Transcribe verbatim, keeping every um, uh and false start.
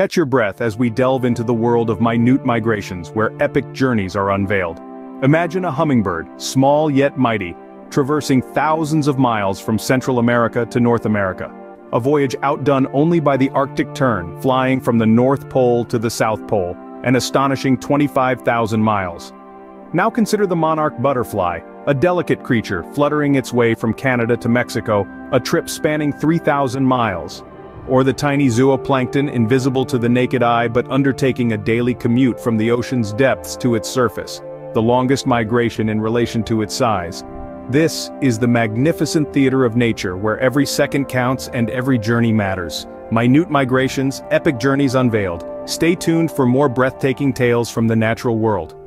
Catch your breath as we delve into the world of minute migrations where epic journeys are unveiled. Imagine a hummingbird, small yet mighty, traversing thousands of miles from Central America to North America. A voyage outdone only by the Arctic tern, flying from the North Pole to the South Pole, an astonishing twenty-five thousand miles. Now consider the monarch butterfly, a delicate creature fluttering its way from Canada to Mexico, a trip spanning three thousand miles. Or the tiny zooplankton, invisible to the naked eye but undertaking a daily commute from the ocean's depths to its surface, the longest migration in relation to its size. This is the magnificent theater of nature where every second counts and every journey matters. Minute migrations, epic journeys unveiled. Stay tuned for more breathtaking tales from the natural world.